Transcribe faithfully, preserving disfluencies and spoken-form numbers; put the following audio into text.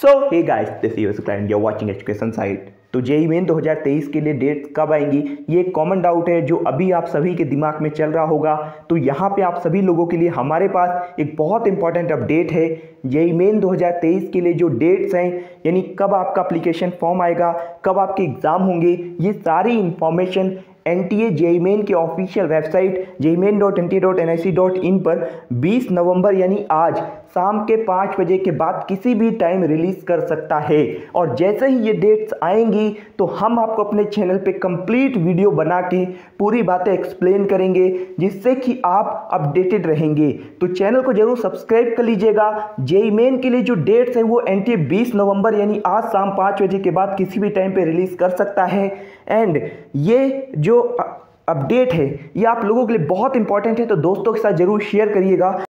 So hey guys, this is client, you are watching education site. तो JEE Main दो हज़ार तेईस के लिए डेट कब आएंगी, ये कॉमन डाउट है जो अभी आप सभी के दिमाग में चल रहा होगा। तो यहाँ पे आप सभी लोगों के लिए हमारे पास एक बहुत इंपॉर्टेंट अपडेट है। जेई मेन दो हज़ार तेईस के लिए जो डेट्स हैं, यानी कब आपका एप्लीकेशन फॉर्म आएगा, कब आपके एग्ज़ाम होंगे, ये सारी information N T A JEE Main के official website JEE Main dot N T A dot N I C dot in पर बीस नवंबर यानी आज शाम के पाँच बजे के बाद किसी भी टाइम रिलीज़ कर सकता है। और जैसे ही ये डेट्स आएंगी तो हम आपको अपने चैनल पे कंप्लीट वीडियो बना के पूरी बातें एक्सप्लेन करेंगे, जिससे कि आप अपडेटेड रहेंगे। तो चैनल को जरूर सब्सक्राइब कर लीजिएगा। जेई मेन के लिए जो डेट्स हैं वो एन टी ए बीस नवंबर यानी आज शाम पाँच बजे के बाद किसी भी टाइम पर रिलीज़ कर सकता है। एंड ये जो अपडेट है ये आप लोगों के लिए बहुत इंपॉर्टेंट है, तो दोस्तों के साथ जरूर शेयर करिएगा।